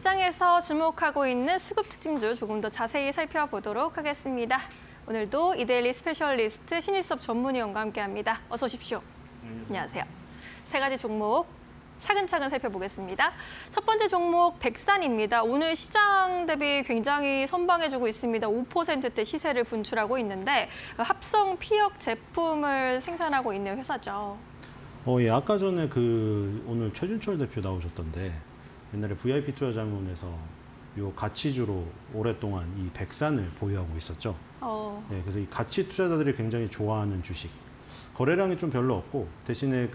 시장에서 주목하고 있는 수급 특징주 조금 더 자세히 살펴보도록 하겠습니다. 오늘도 이데일리 스페셜리스트 신일섭 전문위원과 함께합니다. 어서 오십시오. 안녕하세요. 세 가지 종목 차근차근 살펴보겠습니다. 첫 번째 종목 백산입니다. 오늘 시장 대비 굉장히 선방해주고 있습니다. 5%대 시세를 분출하고 있는데 합성 피혁 제품을 생산하고 있는 회사죠. 예, 아까 전에 오늘 최준철 대표 나오셨던데 옛날에 VIP 투자자문에서 요 가치주로 오랫동안 이 백산을 보유하고 있었죠. 네, 그래서 이 가치 투자자들이 굉장히 좋아하는 주식. 거래량이 좀 별로 없고 대신에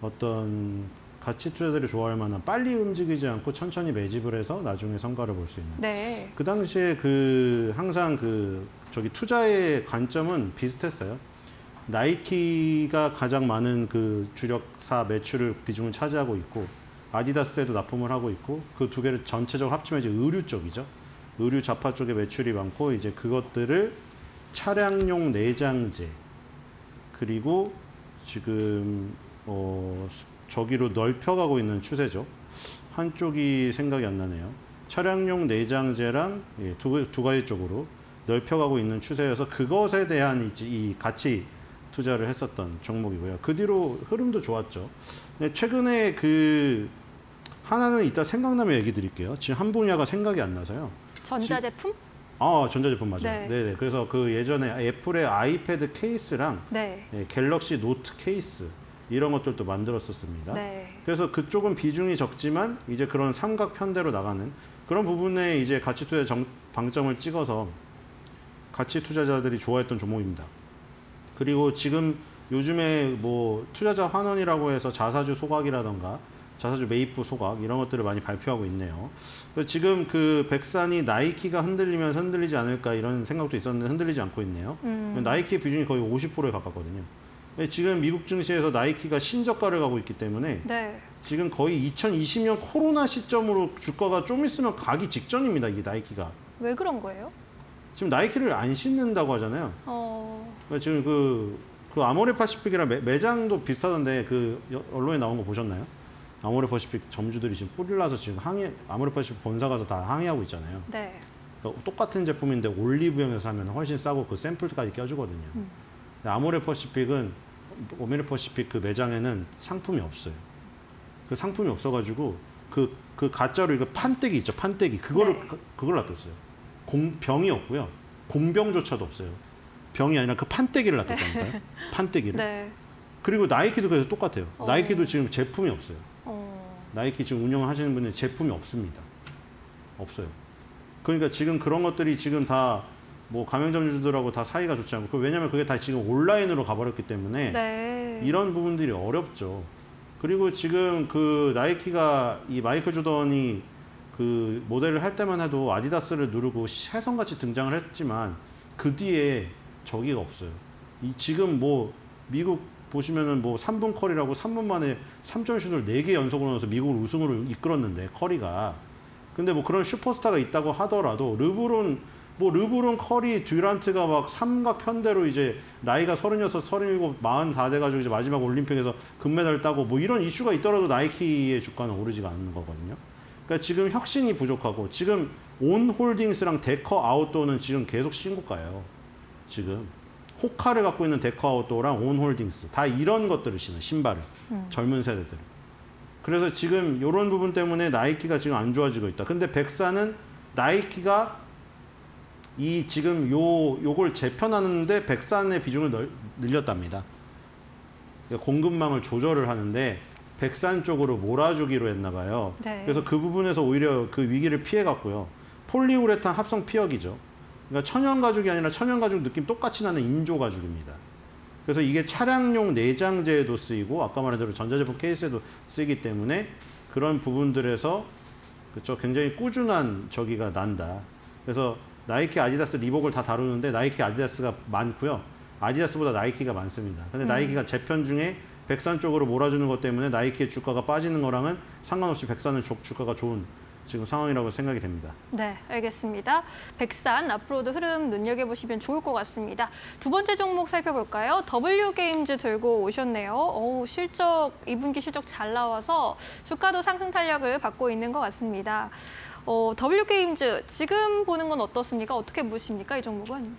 어떤 가치 투자자들이 좋아할 만한 빨리 움직이지 않고 천천히 매집을 해서 나중에 성과를 볼 수 있는. 네. 그 당시에 항상 투자의 관점은 비슷했어요. 나이키가 가장 많은 주력사 매출을 비중을 차지하고 있고 아디다스에도 납품을 하고 있고 그 두 개를 전체적으로 합치면 이제 의류 쪽이죠. 의류 자파 쪽에 매출이 많고 이제 그것들을 차량용 내장재 그리고 지금 저기로 넓혀가고 있는 추세죠. 한쪽이 생각이 안 나네요. 차량용 내장재랑 두 가지 쪽으로 넓혀가고 있는 추세여서 그것에 대한 이 가치 투자를 했었던 종목이고요. 그 뒤로 흐름도 좋았죠. 최근에 하나는 이따 생각나면 얘기 드릴게요. 지금 한 분야가 생각이 안 나서요. 전자제품? 전자제품 맞아요. 네. 네네. 그래서 예전에 애플의 아이패드 케이스랑 네. 갤럭시 노트 케이스 이런 것들도 만들었었습니다. 네. 그래서 그쪽은 비중이 적지만 이제 그런 삼각 편대로 나가는 그런 부분에 이제 가치 투자 방점을 찍어서 가치 투자자들이 좋아했던 종목입니다. 그리고 지금 요즘에 투자자 환원이라고 해서 자사주 소각이라던가 자사주 매입부 소각 이런 것들을 많이 발표하고 있네요. 지금 백산이 나이키가 흔들리면서 흔들리지 않을까 이런 생각도 있었는데 흔들리지 않고 있네요. 나이키의 비중이 거의 50%에 가깝거든요. 지금 미국 증시에서 나이키가 신저가를 가고 있기 때문에 네. 지금 거의 2020년 코로나 시점으로 주가가 좀 있으면 가기 직전입니다. 이게 나이키가. 왜 그런 거예요? 지금 나이키를 안 신는다고 하잖아요. 지금 아모레파시픽이랑 매장도 비슷하던데 언론에 나온 거 보셨나요? 아모레파시픽 점주들이 지금 뿌리를 나서 지금 아모레파시픽 본사 가서 다 항의하고 있잖아요. 네. 그러니까 똑같은 제품인데 올리브영에서 사면 훨씬 싸고 그 샘플까지 껴주거든요. 아모레퍼시픽 매장에는 상품이 없어요. 그 상품이 없어가지고 가짜로 이거 판때기 있죠, 판때기 그걸 놔뒀어요. 병이 없고요, 공병조차도 없어요. 병이 아니라 그 판때기를 놔뒀다니까요. 네. 판때기를. 네. 그리고 나이키도 그래서 똑같아요. 나이키도 지금 제품이 없어요. 나이키 지금 운영하시는 분들 제품이 없습니다. 없어요. 그러니까 지금 그런 것들이 지금 다 가맹점주들하고 다 사이가 좋지 않고 왜냐면 그게 다 지금 온라인으로 가버렸기 때문에 네. 이런 부분들이 어렵죠. 그리고 지금 나이키가 이 마이클 조던이 모델을 할 때만 해도 아디다스를 누르고 혜성같이 등장을 했지만 그 뒤에 저기가 없어요. 지금 미국 보시면은 3분 커리라고 3분 만에 3점 슛을 4개 연속으로 넣어서 미국을 우승으로 이끌었는데 커리가 근데 그런 슈퍼스타가 있다고 하더라도 르브론, 커리, 듀란트가 삼각 편대로 이제 나이가 36, 37, 44 돼가지고 이제 마지막 올림픽에서 금메달을 따고 이런 이슈가 있더라도 나이키의 주가는 오르지가 않는 거거든요. 그러니까 지금 혁신이 부족하고 지금 온 홀딩스랑 데커 아웃도어는 지금 계속 신고가예요. 지금 호카를 갖고 있는 데커 아웃도어랑 온 홀딩스 다 이런 것들을 신는 신발을 젊은 세대들. 그래서 지금 이런 부분 때문에 나이키가 지금 안 좋아지고 있다. 근데 백사는 나이키가 지금 요걸 재편하는데 백산의 비중을 늘렸답니다. 그러니까 공급망을 조절을 하는데 백산 쪽으로 몰아주기로 했나 봐요. 네. 그래서 그 부분에서 오히려 그 위기를 피해갔고요. 폴리우레탄 합성 피혁이죠. 그러니까 천연 가죽이 아니라 천연 가죽 느낌 똑같이 나는 인조 가죽입니다. 그래서 이게 차량용 내장재에도 쓰이고 아까 말한 대로 전자제품 케이스에도 쓰이기 때문에 그런 부분들에서 굉장히 꾸준한 저기가 난다. 그래서 나이키, 아디다스, 리복을 다 다루는데 나이키, 아디다스가 많고요. 아디다스보다 나이키가 많습니다. 근데 나이키가 재편 중에 백산 쪽으로 몰아주는 것 때문에 나이키의 주가가 빠지는 거랑은 상관없이 백산의 주가가 좋은 지금 상황이라고 생각이 됩니다. 네, 알겠습니다. 백산, 앞으로도 흐름 눈여겨보시면 좋을 것 같습니다. 두 번째 종목 살펴볼까요? 더블유게임즈 들고 오셨네요. 실적, 2분기 실적 잘 나와서 주가도 상승 탄력을 받고 있는 것 같습니다. 더블유게임즈, 지금 보는 건 어떻습니까? 어떻게 보십니까, 이 종목은?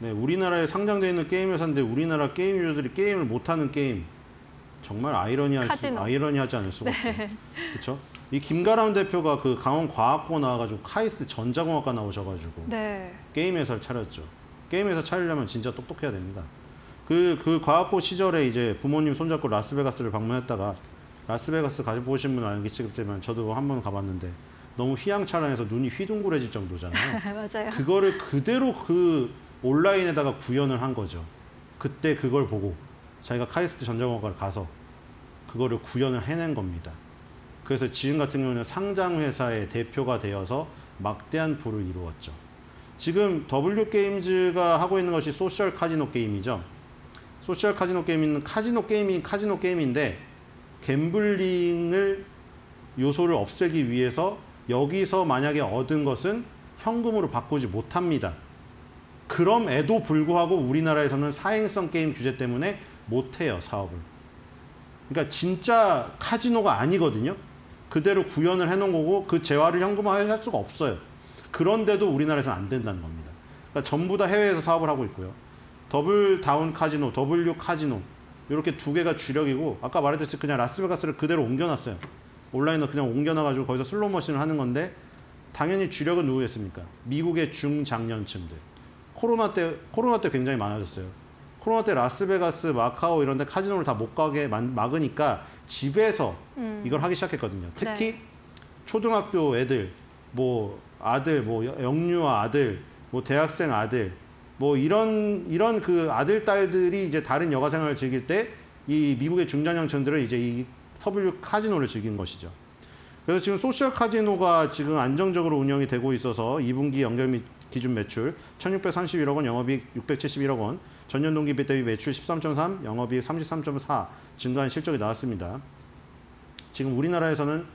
네, 우리나라에 상장되어 있는 게임 회사인데 우리나라 게임 유저들이 게임을 못하는 게임, 정말 아이러니하지 않을 수가 없죠. 네. 그렇죠? 이 김가람 대표가 그 강원과학고 나와가지고 카이스트 전자공학과 나오셔가지고 네. 게임 회사를 차렸죠. 게임 회사 차리려면 진짜 똑똑해야 됩니다. 그 과학고 시절에 이제 부모님 손잡고 라스베가스를 방문했다가 라스베가스 가보신 분 알기 취급되면 저도 한번 가봤는데 너무 휘황찬란해서 눈이 휘둥그레질 정도잖아요. 맞아요. 그거를 그대로 그 온라인에다가 구현을 한 거죠. 그때 그걸 보고 자기가 카이스트 전자공학과를 가서 그거를 구현을 해낸 겁니다. 그래서 지금 같은 경우는 상장회사의 대표가 되어서 막대한 부를 이루었죠. 지금 더블유게임즈가 하고 있는 것이 소셜 카지노 게임이죠. 소셜 카지노 게임은 카지노 게임인데 갬블링을 요소를 없애기 위해서 여기서 만약에 얻은 것은 현금으로 바꾸지 못합니다. 그럼에도 불구하고 우리나라에서는 사행성 게임 규제 때문에 못해요, 사업을. 그러니까 진짜 카지노가 아니거든요. 그대로 구현을 해놓은 거고 그 재화를 현금화할 수가 없어요. 그런데도 우리나라에서는 안 된다는 겁니다. 그러니까 전부 다 해외에서 사업을 하고 있고요. 더블 다운 카지노, 더블유 카지노 이렇게 두 개가 주력이고 아까 말했듯이 그냥 라스베가스를 그대로 옮겨놨어요. 온라인으로 그냥 옮겨놔가지고 거기서 슬로우 머신을 하는 건데 당연히 주력은 누구겠습니까? 미국의 중장년층들. 코로나 때 굉장히 많아졌어요. 코로나 때 라스베가스, 마카오 이런 데 카지노를 다 못 가게 막으니까 집에서 이걸 하기 시작했거든요. 특히 네. 초등학교 애들, 영유아 아들, 대학생 아들, 이런 그 아들, 딸들이 이제 다른 여가 생활을 즐길 때 이 미국의 중장년층들은 이제 이 더블유 카지노를 즐긴 것이죠. 그래서 지금 소셜 카지노가 지금 안정적으로 운영이 되고 있어서 2분기 연결 및 기준 매출 1,631억 원, 영업이익 671억 원, 전년 동기 대비 매출 13.3, 영업이익 33.4 증가한 실적이 나왔습니다. 지금 우리나라에서는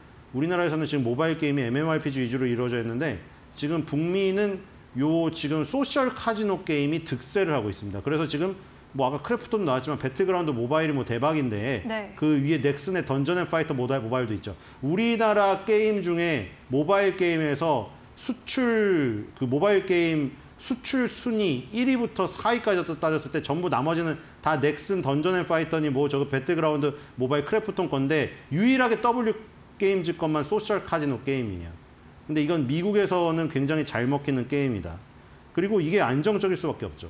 지금 모바일 게임이 MMORPG 위주로 이루어져 있는데 지금 북미는 요 지금 소셜 카지노 게임이 득세를 하고 있습니다. 그래서 지금 아까 크래프톤 나왔지만 배틀그라운드 모바일이 대박인데 네. 그 위에 넥슨의 던전앤파이터 모바일도 있죠. 우리나라 게임 중에 모바일 게임에서 모바일 게임 수출 순위 1위부터 4위까지 따졌을 때 전부 나머지는 다 넥슨, 던전앤파이터니 저거 배틀그라운드 모바일 크래프톤 건데 유일하게 더블유게임즈 것만 소셜 카지노 게임이에요. 근데 이건 미국에서는 굉장히 잘 먹히는 게임이다. 그리고 이게 안정적일 수밖에 없죠.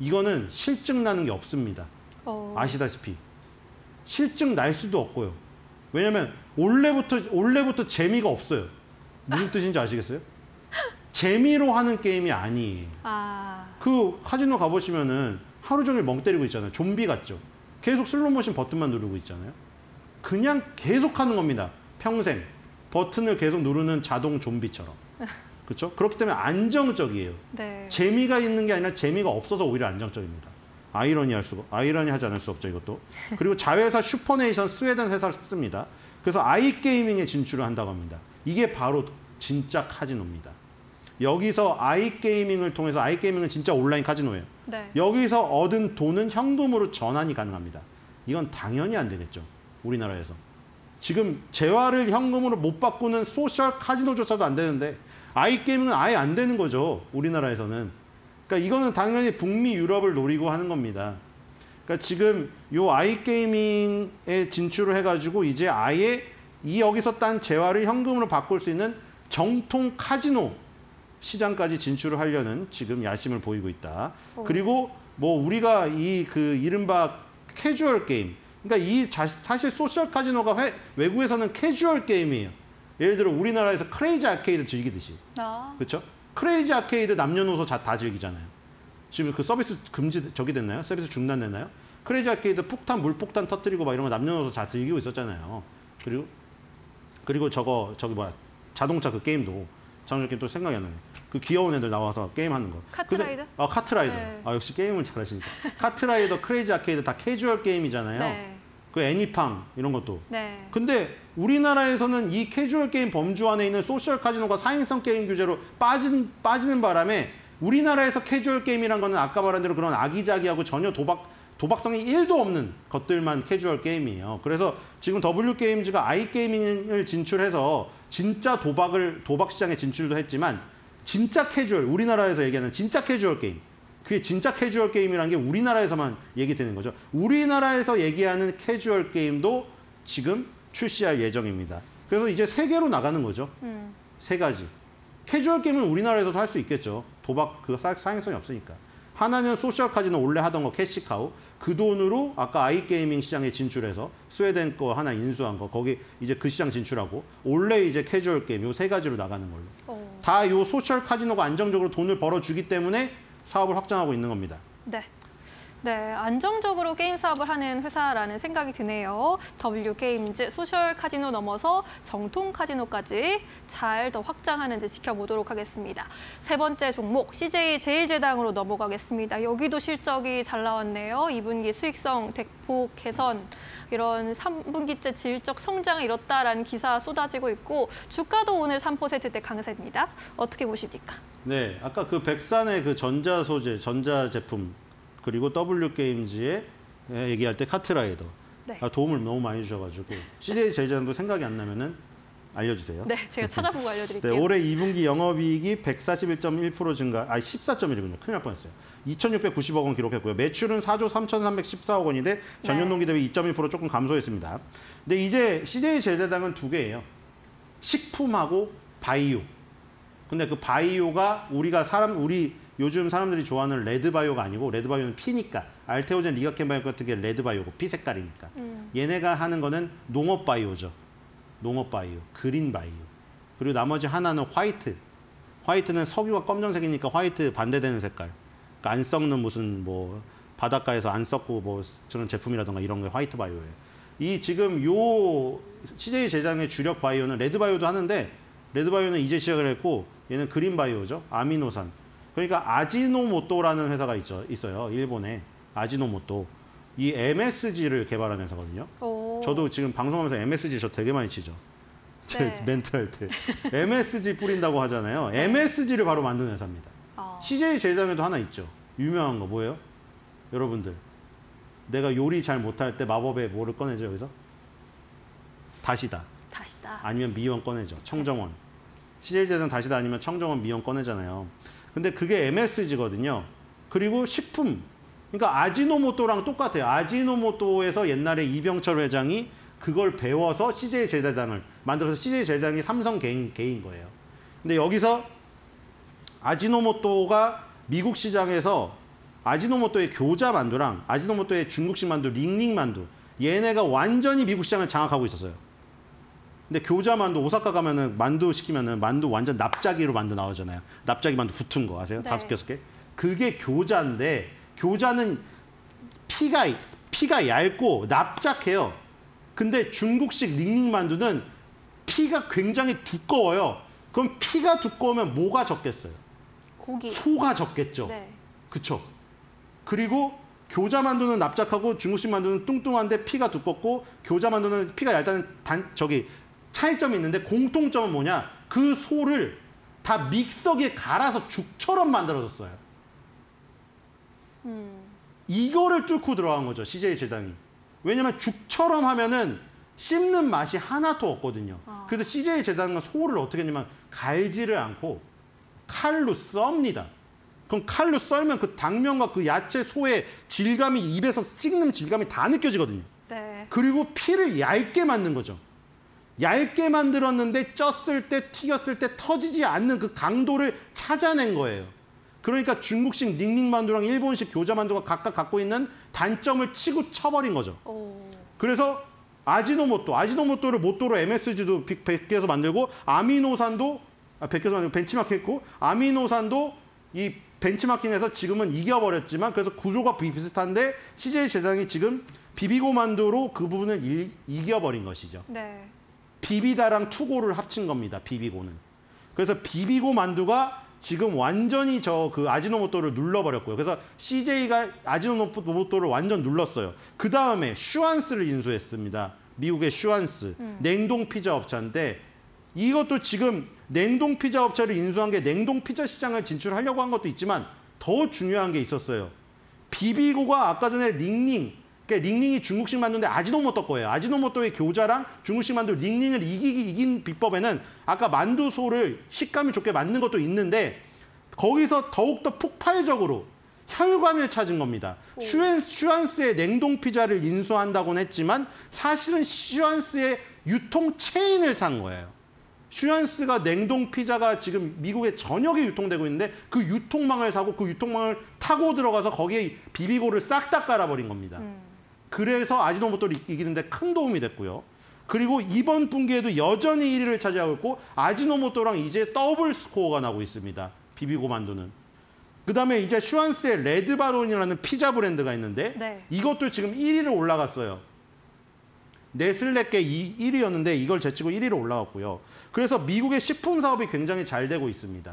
이거는 실증 나는 게 없습니다. 아시다시피. 실증 날 수도 없고요. 왜냐면 원래부터 재미가 없어요. 무슨 뜻인지 아시겠어요? 재미로 하는 게임이 아니에요. 그 카지노 가보시면은 하루 종일 멍 때리고 있잖아요. 좀비 같죠? 계속 슬로우모션 버튼만 누르고 있잖아요. 그냥 계속 하는 겁니다. 평생. 버튼을 계속 누르는 자동 좀비처럼. 그렇죠? 그렇기 때문에 안정적이에요. 네. 재미가 있는 게 아니라 재미가 없어서 오히려 안정적입니다. 아이러니하지 않을 수 없죠, 이것도. 그리고 자회사 슈퍼네이션 스웨덴 회사를 샀습니다. 그래서 아이게이밍에 진출을 한다고 합니다. 이게 바로 진짜 카지노입니다. 여기서 아이게이밍을 통해서 아이게이밍은 진짜 온라인 카지노예요. 네. 여기서 얻은 돈은 현금으로 전환이 가능합니다. 이건 당연히 안 되겠죠. 우리나라에서. 지금 재화를 현금으로 못 바꾸는 소셜 카지노조차도 안 되는데 아이게이밍은 아예 안 되는 거죠. 우리나라에서는. 그러니까 이거는 당연히 북미 유럽을 노리고 하는 겁니다. 그러니까 지금 요 아이게이밍에 진출을 해가지고 이제 아예 여기서 딴 재화를 현금으로 바꿀 수 있는 정통 카지노 시장까지 진출을 하려는 지금 야심을 보이고 있다. 그리고 우리가 이른바 캐주얼 게임. 그러니까 사실 소셜 카지노가 외국에서는 캐주얼 게임이에요. 예를 들어 우리나라에서 크레이지 아케이드 즐기듯이. 그렇죠? 크레이지 아케이드 남녀노소 다 즐기잖아요. 지금 그 서비스 금지 저기 됐나요? 서비스 중단됐나요? 크레이지 아케이드 폭탄, 물폭탄 터뜨리고 이런 거 남녀노소 다 즐기고 있었잖아요. 그리고 자동차 그 게임도 자동차 게임 또 생각이 안 나네. 그 귀여운 애들 나와서 게임하는 거. 카트라이더? 카트라이더. 네. 역시 게임을 잘하시니까. 카트라이더, 크레이지 아케이드 다 캐주얼 게임이잖아요. 네. 그 애니팡 이런 것도. 네. 근데 우리나라에서는 이 캐주얼 게임 범주 안에 있는 소셜 카지노가 사행성 게임 규제로 빠지는 바람에 우리나라에서 캐주얼 게임이란 거는 아까 말한 대로 그런 아기자기하고 전혀 도박성이 1도 없는 것들만 캐주얼 게임이에요. 그래서 지금 더블유게임즈가 아이게이밍을 진출해서 진짜 도박 시장에 진출도 했지만 진짜 캐주얼, 우리나라에서 얘기하는 진짜 캐주얼 게임. 그게 진짜 캐주얼 게임이라는 게 우리나라에서만 얘기되는 거죠. 우리나라에서 얘기하는 캐주얼 게임도 지금 출시할 예정입니다. 그래서 이제 세 개로 나가는 거죠. 세 가지. 캐주얼 게임은 우리나라에서도 할 수 있겠죠. 도박 그 사행성이 없으니까. 하나는 소셜 카지노 원래 하던 거 캐시카우. 그 돈으로 아까 아이게이밍 시장에 진출해서 스웨덴 거 하나 인수한 거 거기 이제 그 시장 진출하고 원래 이제 캐주얼 게임 요 세 가지로 나가는 걸로. 다 요 소셜 카지노가 안정적으로 돈을 벌어주기 때문에 사업을 확장하고 있는 겁니다. 네. 네, 안정적으로 게임 사업을 하는 회사라는 생각이 드네요. 더블유게임즈 소셜 카지노 넘어서 정통 카지노까지 잘 더 확장하는지 지켜보도록 하겠습니다. 세 번째 종목 CJ 제일제당으로 넘어가겠습니다. 여기도 실적이 잘 나왔네요. 2분기 수익성, 대폭 개선, 이런 3분기째 질적 성장을 이뤘다라는 기사 쏟아지고 있고 주가도 오늘 3%대 강세입니다. 어떻게 보십니까? 네, 아까 그 백산의 그 전자 소재, 전자 제품 그리고 더블유게임즈에 얘기할 때 카트라이더. 네. 도움을 너무 많이 주셔가지고 CJ 제일제당도 생각이 안 나면은 알려주세요. 네, 제가 찾아보고 알려드릴게요. 네, 올해 2분기 영업이익이 141.1% 증가, 14.1이군요. 큰일 날 뻔했어요. 2,690억 원 기록했고요. 매출은 4조 3,314억 원인데 전년 동기 대비 2.1% 조금 감소했습니다. 근데 이제 CJ 제일제당은 두 개예요. 식품하고 바이오. 근데 그 바이오가 우리 요즘 사람들이 좋아하는 레드바이오가 아니고 레드바이오는 피니까 알테오젠 리가켄바이오 같은 게 레드바이오고 피 색깔이니까 얘네가 하는 거는 농업바이오죠. 농업바이오, 그린바이오. 그리고 나머지 하나는 화이트. 화이트는 석유가 검정색이니까 화이트 반대되는 색깔. 그러니까 안 썩는 무슨 뭐 바닷가에서 안 썩고 뭐 저런 제품이라던가 이런 게 화이트 바이오예요. 이 지금 요 CJ 제일제당의 주력 바이오는 레드바이오도 하는데 레드바이오는 이제 시작을 했고 얘는 그린바이오죠. 아미노산. 그러니까 아지노모토라는 회사가 있어요. 일본에. 아지노모토. 이 MSG를 개발한 회사거든요. 저도 지금 방송하면서 MSG 저 되게 많이 치죠. 네. 제 멘트 할 때. MSG 뿌린다고 하잖아요. 네. MSG를 바로 만드는 회사입니다. CJ 제일제당에도 하나 있죠. 유명한 거 뭐예요? 여러분들. 내가 요리 잘 못할 때 마법의 뭐를 꺼내죠, 여기서? 다시다. 다시다. 아니면 미원 꺼내죠. 청정원. 네. CJ 제일제당 다시다 아니면 청정원 미원 꺼내잖아요. 근데 그게 MSG거든요. 그리고 식품. 그러니까 아지노모토랑 똑같아요. 아지노모토에서 옛날에 이병철 회장이 그걸 배워서 CJ 제일제당을 만들어서 CJ 제일제당이 삼성 개인 거예요. 근데 여기서 아지노모토가 미국 시장에서 아지노모토의 교자 만두랑 아지노모토의 중국식 만두, 링링 만두 얘네가 완전히 미국 시장을 장악하고 있었어요. 근데 교자 만두 오사카 가면은 만두 시키면은 만두 완전 납작이로 만두 나오잖아요. 납작이 만두 붙은 거 아세요? 5개 6개. 그게 교자인데 교자는 피가 얇고 납작해요. 근데 중국식 링링 만두는 피가 굉장히 두꺼워요. 그럼 피가 두꺼우면 뭐가 적겠어요? 고기. 소가 적겠죠. 네. 그쵸? 그리고 교자 만두는 납작하고 중국식 만두는 뚱뚱한데 피가 두껍고 교자 만두는 피가 얇다는 차이점이 있는데 공통점은 뭐냐? 그 소를 다 믹서기에 갈아서 죽처럼 만들어줬어요. 이거를 뚫고 들어간 거죠, CJ 제일제당이. 왜냐면 죽처럼 하면은 씹는 맛이 하나도 없거든요. 그래서 CJ 제일제당은 소를 어떻게 했냐면 갈지를 않고 칼로 썹니다. 그럼 칼로 썰면 그 당면과 그 야채, 소의 질감이 입에서 씹는 질감이 다 느껴지거든요. 네. 그리고 피를 얇게 만든 거죠. 얇게 만들었는데 쪘을 때, 튀겼을 때 터지지 않는 그 강도를 찾아낸 거예요. 그러니까 중국식 링링만두랑 일본식 교자만두가 각각 갖고 있는 단점을 치고 쳐버린 거죠. 그래서 아지노모토를 모토로 MSG도 100개에서 만들고 아미노산도 100개에서 만들고 벤치마킹했고 아미노산도 이 벤치마킹에서 지금은 이겨버렸지만 그래서 구조가 비슷한데 CJ 제일제당이 지금 비비고 만두로 그 부분을 이겨버린 것이죠. 네. 비비다랑 투고를 합친 겁니다. 비비고는. 그래서 비비고 만두가 지금 완전히 저 그 아지노모토를 눌러버렸고요. 그래서 CJ가 아지노모토를 완전 눌렀어요. 그 다음에 슈완스를 인수했습니다. 미국의 슈완스. 냉동 피자 업체인데 이것도 지금 냉동 피자 업체를 인수한 게 냉동 피자 시장을 진출하려고 한 것도 있지만 더 중요한 게 있었어요. 비비고가 아까 전에 링링, 그러니까 링링이 중국식 만두인데 아지노모토 거예요. 아지노모토의 교자랑 중국식 만두 링링을 이긴 비법에는 아까 만두소를 식감이 좋게 만든 것도 있는데 거기서 더욱더 폭발적으로 혈관을 찾은 겁니다. 슈완스의 냉동 피자를 인수한다고는 했지만 사실은 슈완스의 유통 체인을 산 거예요. 슈완스가 냉동 피자가 지금 미국의 전역에 유통되고 있는데 그 유통망을 사고 그 유통망을 타고 들어가서 거기에 비비고를 싹 다 깔아버린 겁니다. 그래서 아지노모토를 이기는데 큰 도움이 됐고요. 그리고 이번 분기에도 여전히 1위를 차지하고 있고 아지노모토랑 이제 더블 스코어가 나고 있습니다. 비비고 만두는. 그다음에 이제 슈완스의 레드바론이라는 피자 브랜드가 있는데 네. 이것도 지금 1위로 올라갔어요. 네슬레께 1위였는데 이걸 제치고 1위로 올라갔고요. 그래서 미국의 식품 사업이 굉장히 잘 되고 있습니다.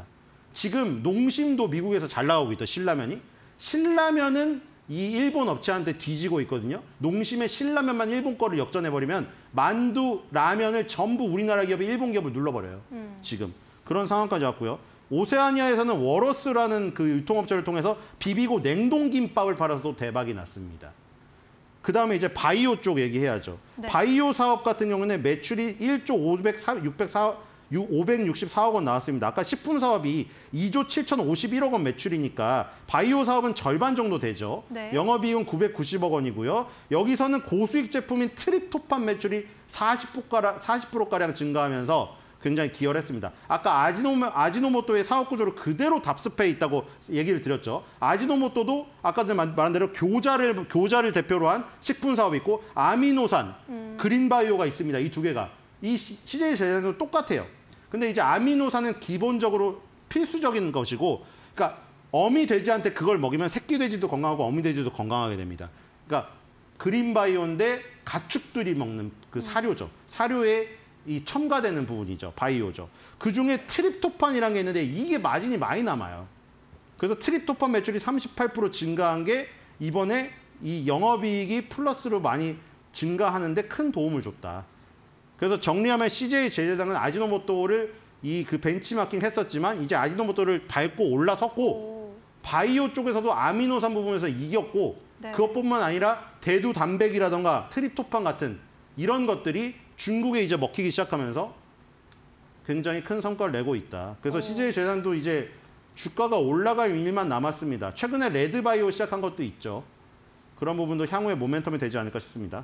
지금 농심도 미국에서 잘 나오고 있다. 신라면이. 신라면은 이 일본 업체한테 뒤지고 있거든요. 농심의 신라면만 일본 거를 역전해버리면 만두, 라면을 전부 우리나라 기업이 일본 기업을 눌러버려요. 지금. 그런 상황까지 왔고요. 오세아니아에서는 워러스라는 그 유통업체를 통해서 비비고 냉동김밥을 팔아서 또 대박이 났습니다. 그다음에 이제 바이오 쪽 얘기해야죠. 네. 바이오 사업 같은 경우는 매출이 1조 564억 원 나왔습니다. 아까 식품 사업이 2조 7,051억 원 매출이니까 바이오 사업은 절반 정도 되죠. 네. 영업이익은 990억 원이고요. 여기서는 고수익 제품인 트립토판 매출이 40%가량 증가하면서 굉장히 기여했습니다. 아까 아지노모토의 사업 구조를 그대로 답습해 있다고 얘기를 드렸죠. 아지노모토도 아까 전에 말한 대로 교자를 대표로 한 식품 사업이 있고 아미노산, 그린바이오가 있습니다. 이 두 개가. 이 CJ 제조도 똑같아요. 근데 이제 아미노산은 기본적으로 필수적인 것이고 그러니까 어미 돼지한테 그걸 먹이면 새끼 돼지도 건강하고 어미 돼지도 건강하게 됩니다. 그러니까 그린바이오인데 가축들이 먹는 그 사료죠. 사료에 이 첨가되는 부분이죠. 바이오죠. 그중에 트립토판이라는 게 있는데 이게 마진이 많이 남아요. 그래서 트립토판 매출이 38% 증가한 게 이번에 이 영업이익이 플러스로 많이 증가하는데 큰 도움을 줬다. 그래서 정리하면 CJ 제재당은 아지노모토를 이 그 벤치마킹 했었지만 이제 아지노모토를 밟고 올라섰고 오. 바이오 쪽에서도 아미노산 부분에서 이겼고 네. 그것뿐만 아니라 대두 단백이라던가 트립토판 같은 이런 것들이 중국에 이제 먹히기 시작하면서 굉장히 큰 성과를 내고 있다. 그래서 오. CJ 재단도 이제 주가가 올라갈 일만 남았습니다. 최근에 레드바이오 시작한 것도 있죠. 그런 부분도 향후에 모멘텀이 되지 않을까 싶습니다.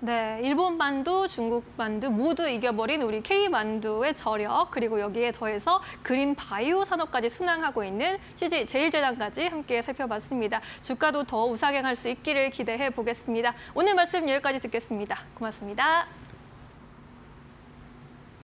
네, 일본 만두, 중국 만두 모두 이겨버린 우리 K만두의 저력 그리고 여기에 더해서 그린 바이오 산업까지 순항하고 있는 CJ 제일제당까지 함께 살펴봤습니다. 주가도 더 우상향할 수 있기를 기대해 보겠습니다. 오늘 말씀 여기까지 듣겠습니다. 고맙습니다.